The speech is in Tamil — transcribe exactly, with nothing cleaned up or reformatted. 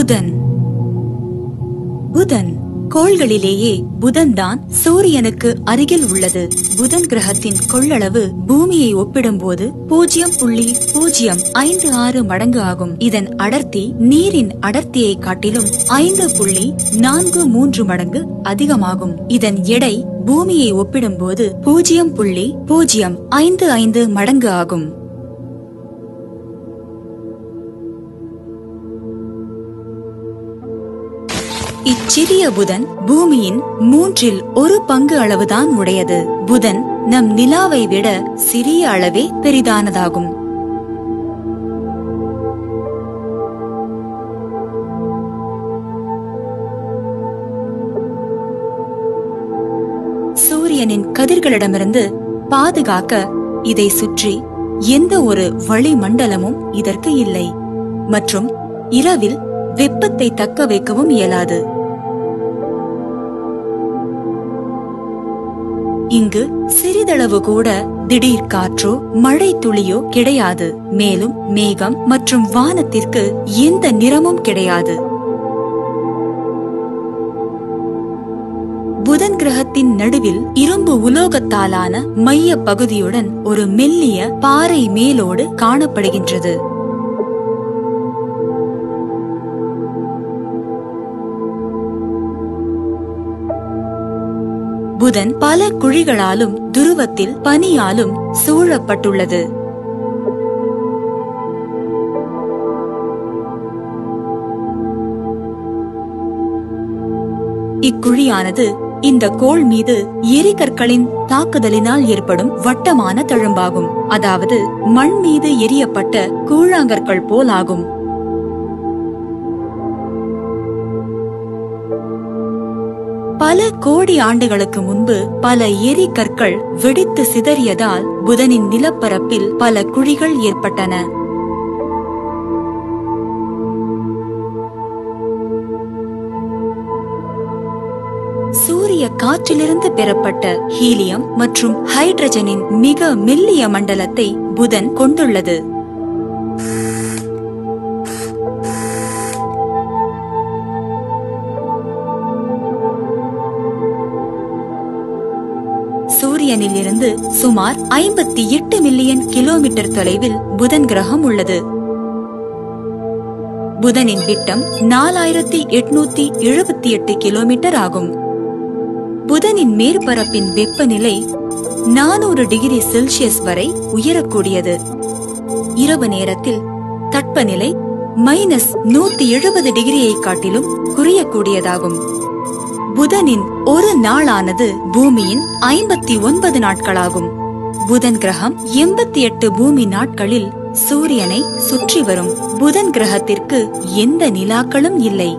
புதன். புதன் கோள்களிலேயே புதன் தான் சூரியனுக்கு அருகில் உள்ளது. புதன் கிரகத்தின் கொள்ளளவு பூமியை ஒப்பிடும்போது பூஜ்ஜியம் புள்ளி பூஜ்ஜியம் ஐந்து ஆறு மடங்கு ஆகும். இதன் அடர்த்தி நீரின் அடர்த்தியை காட்டிலும் ஐந்து புள்ளி நான்கு மூன்று மடங்கு அதிகமாகும். இதன் எடை பூமியை ஒப்பிடும்போது பூஜ்ஜியம் புள்ளி பூஜ்ஜியம் ஐந்து ஐந்து மடங்கு ஆகும். இச்சிறிய புதன் பூமியின் மூன்றில் ஒரு பங்கு அளவுதான் உடையது. புதன் நம் நிலாவை விட சிறிய அளவே பெரிதானதாகும். சூரியனின் கதிர்களிடமிருந்து பாதுகாக்க இதை சுற்றி எந்த ஒரு வளிமண்டலமும் இதற்கு இல்லை, மற்றும் இரவில் வெப்பத்தை தக்க வைக்கவும் இயலாது. இங்கு சிறிதளவு கூட திடீர் காற்றோ மழை துளியோ கிடையாது. மேலும் மேகம் மற்றும் வானத்திற்கு எந்த நிறமும் கிடையாது. புதன் கிரகத்தின் நடுவில் இரும்பு உலோகத்தாலான மைய பகுதியுடன் ஒரு மெல்லிய பாறை மேலோடு காணப்படுகின்றது. புதன் பல குழிகளாலும் துருவத்தில் பனியாலும் சூழப்பட்டுள்ளது. இக்குழியானது இந்த கோள் மீது எரிகற்களின் தாக்குதலினால் ஏற்படும் வட்டமான தழும்பாகும். அதாவது மண் மீது எரியப்பட்ட கூழாங்கற்கள் போல் ஆகும். பல கோடி ஆண்டுகளுக்கு முன்பு பல எரி கற்கள் வெடித்து சிதறியதால் புதனின் நிலப்பரப்பில் பல குழிகள் ஏற்பட்டன. சூரிய காற்றிலிருந்து பெறப்பட்ட ஹீலியம் மற்றும் ஹைட்ரஜனின் மிக மெல்லிய மண்டலத்தை புதன் கொண்டுள்ளது. சூரியனிலிருந்து சுமார் ஐம்பத்தி எட்டு மில்லியன் கிலோமீட்டர் தொலைவில் புதன் கிரகம் உள்ளது. புதனின் விட்டம் நாலாயிரத்தி எட்நூத்தி எழுபத்தி எட்டு கிலோமீட்டர் ஆகும். புதனின் மேற்பரப்பின் வெப்பநிலை நானூறு டிகிரி செல்சியஸ் வரை உயரக்கூடியது. இரவு நேரத்தில் தட்பநிலை மைனஸ் நூத்தி எழுபது டிகிரியை காட்டிலும் குறையக்கூடியதாகும். புதனின் ஒரு நாளானது பூமியின் ஐம்பத்தி ஒன்பது நாட்களாகும். புதன் கிரகம் எண்பத்தி எட்டு பூமி நாட்களில் சூரியனை சுற்றி வரும். புதன் கிரகத்திற்கு எந்த நிலாக்களும் இல்லை.